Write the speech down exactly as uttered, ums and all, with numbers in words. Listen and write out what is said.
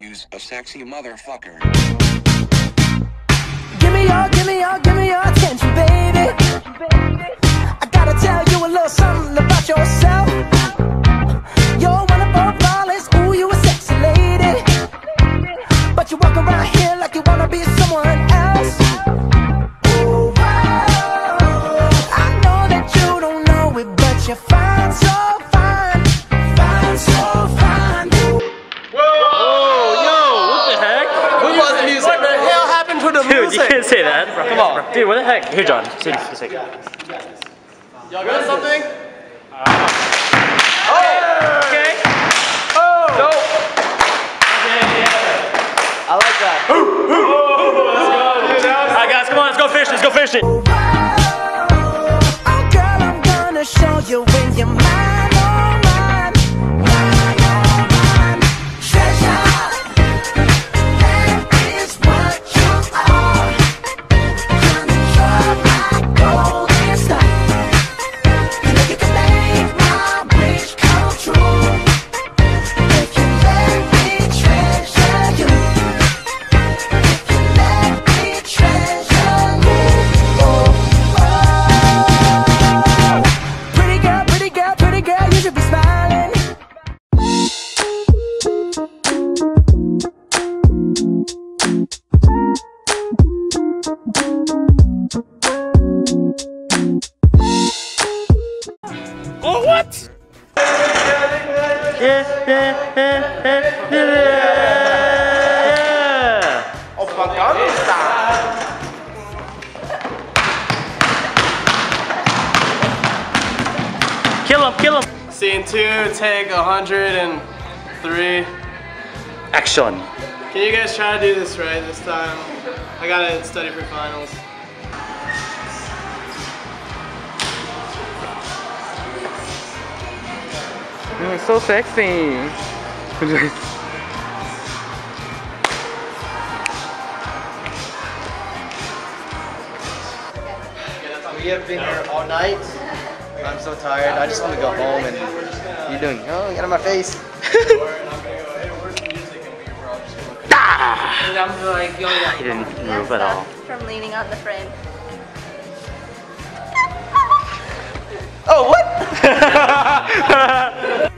values a sexy motherfucker. Give me your, give me your, give me your attention, baby. I gotta tell you a little something about yourself. You're one of our flawless, ooh, you a sexy lady. But you walk around here like you wanna be someone else. Ooh, wow. I know that you don't know it, but you're fine, so fine, fine, so fine. Whoa! Oh, yo, what the heck? What was the music? What the hell happened to the music? Dude, you can't say that. Come on, dude. What the heck? Here, John. Take a second. Y'all got something? Uh, oh, okay. Oh. Dope. Okay. I like that. Ooh, ooh. Oh, let's go. Dude, that was... All right, guys, come on. Let's go fish. Let's go fish it. Oh, girl, I'm gonna show you when you're mine. Kill him, kill him. Scene two, take one hundred and three. Action. Can you guys try to do this right this time? I gotta study for finals. You're so sexy. We have been here all night. I'm so tired. I just want to go home and you're doing, oh, get out of my face. And I'm like, yo, yeah. He didn't move at all. From leaning out the frame. Oh, what?